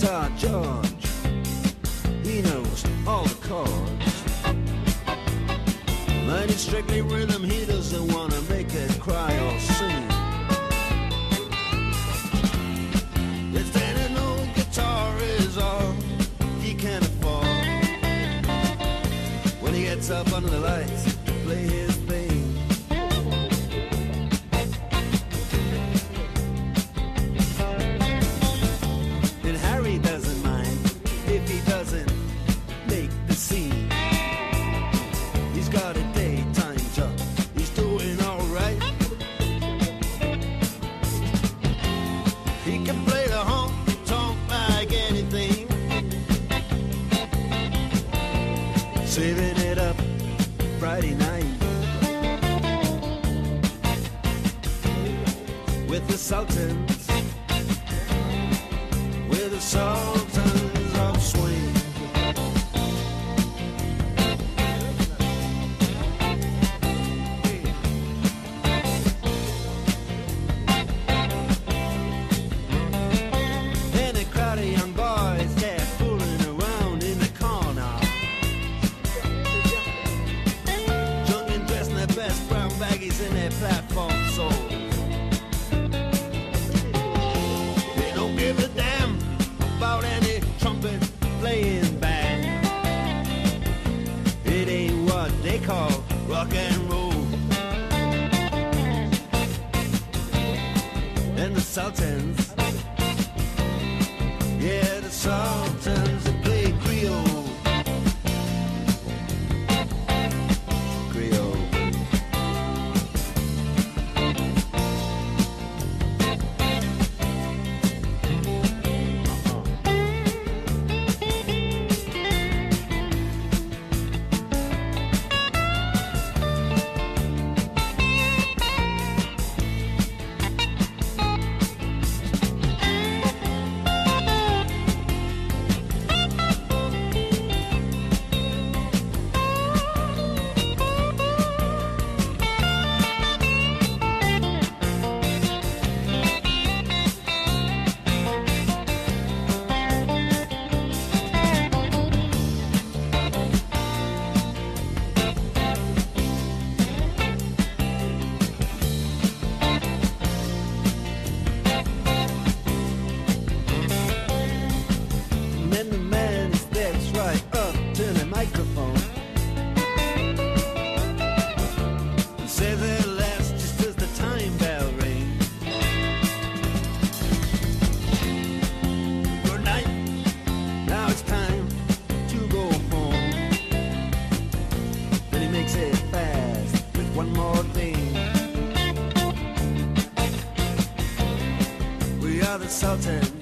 guitar George, he knows all the chords. But it's strictly rhythm, he doesn't want to make it cry or sing. It's that an old guitar is all he can afford. When he gets up under the lights, play his thing. Saving it up Friday night with the Sultans, with the Sultans of Swing. And a crowd of young boys there fooling around in the corner, best brown baggies in their platform soles. They don't give a damn about any trumpet playing band. It ain't what they call rock and roll. And the Sultans, yeah, the Sultans that play Creole. And the man steps right up to the microphone and says it last just as the time bell rings. Good night, now it's time to go home. Then he makes it fast with one more thing. We are the Sultans.